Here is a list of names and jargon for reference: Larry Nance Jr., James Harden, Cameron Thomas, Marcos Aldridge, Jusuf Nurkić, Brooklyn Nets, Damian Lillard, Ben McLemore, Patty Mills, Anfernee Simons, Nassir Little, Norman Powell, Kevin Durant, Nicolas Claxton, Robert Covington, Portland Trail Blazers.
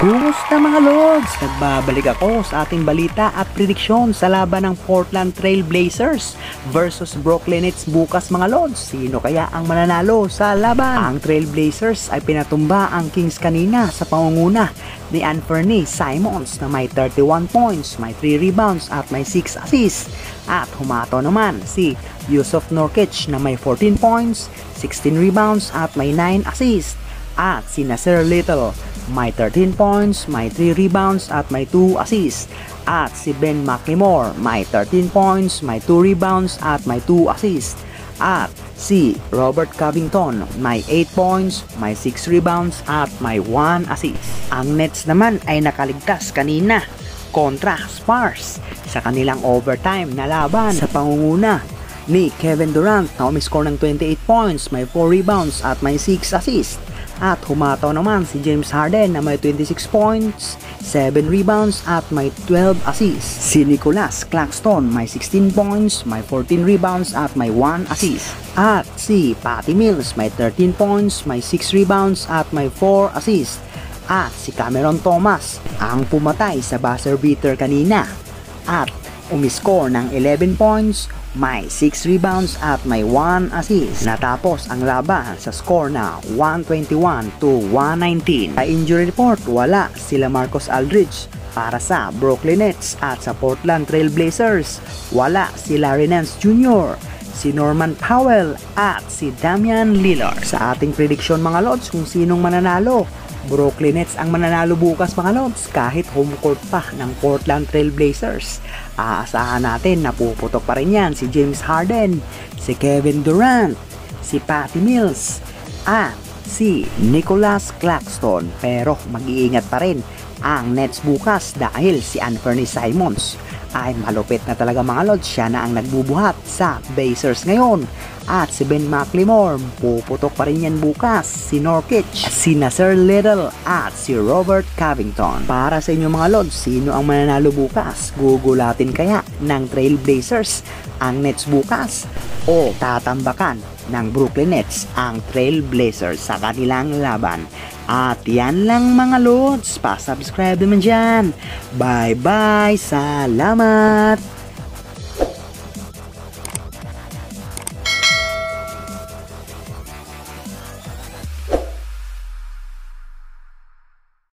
Kumusta mga Lods? Nagbabalik ako sa ating balita at prediksyon sa laban ng Portland Trail Blazers versus Brooklyn Nets bukas mga Lods. Sino kaya ang mananalo sa laban? Ang Trail Blazers ay pinatumba ang Kings kanina sa pangunguna ni Anfernee Simons na may 31 points, may 3 rebounds at may 6 assists. At humato naman si Jusuf Nurkić na may 14 points, 16 rebounds at may 9 assists. At si Nassir Little may 13 points, may 3 rebounds at may 2 assists. At si Ben McLemore may 13 points, may 2 rebounds at may 2 assists. At si Robert Covington may 8 points, may 6 rebounds at may 1 assist. Ang Nets naman ay nakaligtas kanina kontra Spurs sa kanilang overtime na laban sa pangunguna ni Kevin Durant na umiscore ng 28 points, may 4 rebounds at may 6 assists. At humataw naman si James Harden na may 26 points, 7 rebounds at may 12 assists. Si Nicolas Claxton may 16 points, may 14 rebounds at may 1 assist. At si Patty Mills may 13 points, may 6 rebounds at may 4 assists. At si Cameron Thomas ang pumatay sa buzzer beater kanina at umiscore ng 11 points, may 6 rebounds at may 1 assist. Natapos ang laban sa score na 121-119. Sa injury report, wala sila Marcos Aldridge para sa Brooklyn Nets at sa Portland Trail Blazers. Wala si Larry Nance Jr., si Norman Powell at si Damian Lillard. Sa ating prediction mga Lods kung sinong mananalo, Brooklyn Nets ang mananalo bukas mga Lods kahit home court pa ng Portland Trail Blazers. Aasahan natin na puputok pa rin yan si James Harden, si Kevin Durant, si Patty Mills at si Nicolas Claxton. Pero mag-iingat pa rin ang Nets bukas dahil si Anfernee Simons ay malupit na talaga mga Lods. Siya na ang nagbubuhat sa Blazers ngayon. At si Ben McLemore, puputok pa rin yan bukas, si Nurkić, si Nassir Little at si Robert Covington. Para sa inyo mga Lods, sino ang mananalo bukas? Gugulatin kaya ng Trail Blazers ang Nets bukas o tatambakan ng Brooklyn Nets ang Trail Blazers sa kanilang laban? At yan lang mga Lods, pa-subscribe naman dyan. Bye bye, salamat!